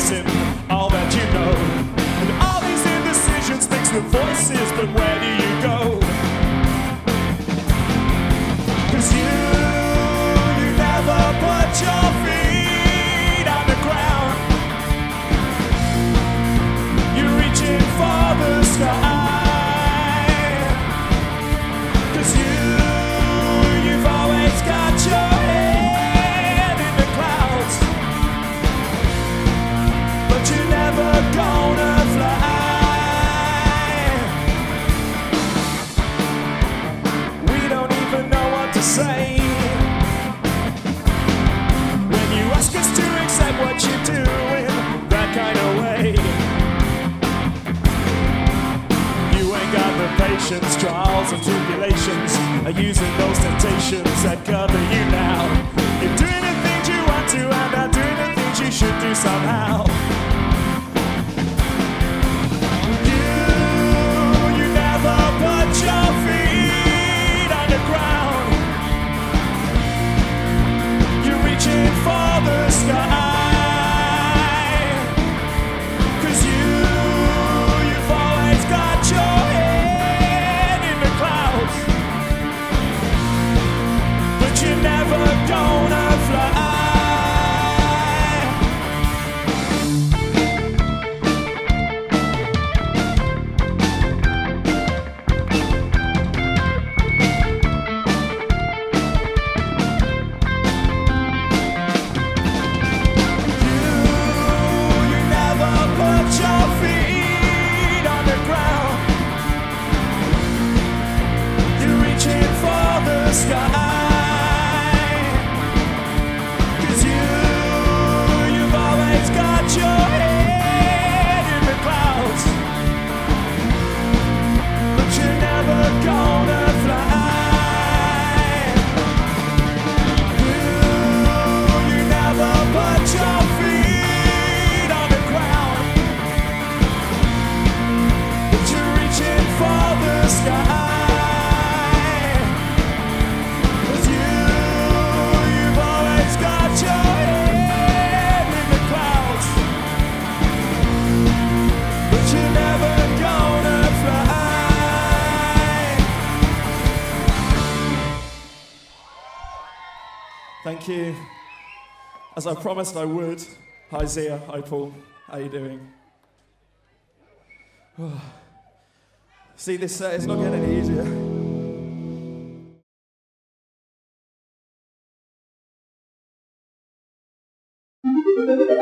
facing all that you know. And all these indecisions mixed with voices, but where do you go? 'Cause you never put your feet on the ground. You're reaching for the sky. Say when you ask us to accept what you do in that kind of way, you ain't got the patience. Trials and tribulations are using those temptations that cover you now. You're doing the things you want to and not doing the things you should do somehow. You never put your feet on the ground. For the sky, 'cause you've always got your head in the clouds, but you're never gonna fly. Thank you. As I promised I would. Hi Zia, hi Paul, how you doing? See, this set is not getting any easier.